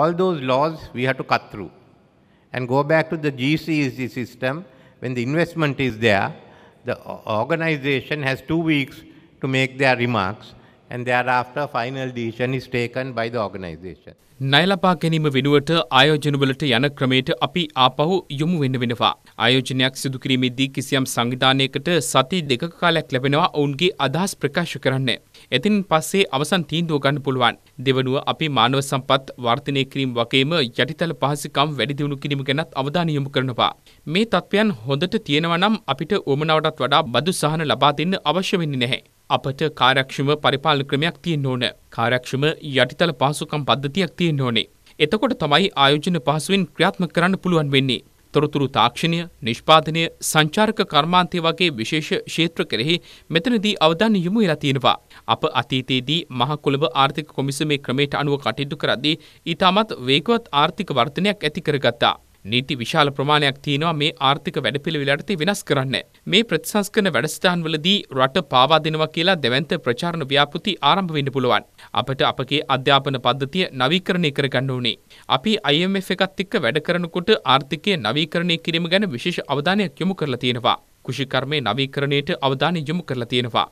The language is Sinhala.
all those laws we have to cut through and go back to the GCEC system. When the investment is there, the organization has 2 weeks to make their remarks, and thereafter final decision is taken by the organization. නයලපා ගැනීම වෙනුවට ආයෝජන වලට යන ක්‍රමයට අපි ආපහු යොමු වෙන්න වෙනවා. ආයෝජනයක් සිදු කිරීමේදී කිසියම් සංවිධානයකට සති 2ක කාලයක් ලැබෙනවා ඔවුන්ගේ අදහස් ප්‍රකාශ කරන්න. එතින් පස්සේ අවසන් තීන්දුව ගන්න පුළුවන්. දෙවනුව අපි මානව සම්පත් වර්ධනය කිරීම වගේම යටිතල පහසුකම් වැඩි දියුණු කිරීම ගැනත් අවධානය යොමු කරනවා. මේ තත්ත්වයන් හොඳට තියෙනවා නම් අපිට ඕමනාවටත් වඩා බදු සහන ලබා දෙන්න අවශ්‍ය වෙන්නේ නැහැ. අපට කාර්යක්ෂම පරිපාලන ක්‍රමයක් තියෙන්න ඕන. කාර්යක්ෂම යටිතල පහසුකම් පද්ධතියක් තියෙන්න ඕනේ. එතකොට තමයි ආයෝජන පහසුවෙන් ක්‍රියාත්මක කරන්න පුළුවන් වෙන්නේ. තොරතුරු තාක්ෂණය, නිෂ්පාදනය, සංචාරක කර්මාන්තය වගේ විශේෂ ක්ෂේත්‍ර කෙරෙහි මෙතනදී අවධානය යොමු වෙලා තියෙනවා. අප අතීතයේදී මහ කොළඹ ආර්ථික කොමිසමේ ක්‍රමයට අනුව කටයුතු කරද්දී ඊටමත් වේගවත් ආර්ථික වර්ධනයක් ඇති කරගත්තා. නීති විශාල ප්‍රමාණයක් තියෙනවා මේ ආර්ථික වැඩපිළිවෙලට වෙනස් කරන්න. මේ ප්‍රතිසංස්කරණ වැඩසටහන්වලදී රට පාවා දෙනවා කියලා දෙවන්ත ප්‍රචාරණ ව්‍යාපෘති ආරම්භ වෙන්න පුළුවන්. අපිට අපගේ අධ්‍යාපන පද්ධතිය නවීකරණය කරගන්න ඕනේ. අපි IMF එකත් එක්ක වැඩ කරනකොට ආර්ථිකය නවීකරණය කිරීම ගැන විශේෂ අවධානයක් යොමු කරලා තියෙනවා. කෘෂිකර්මයේ නවීකරණයට අවධානය යොමු කරලා තියෙනවා.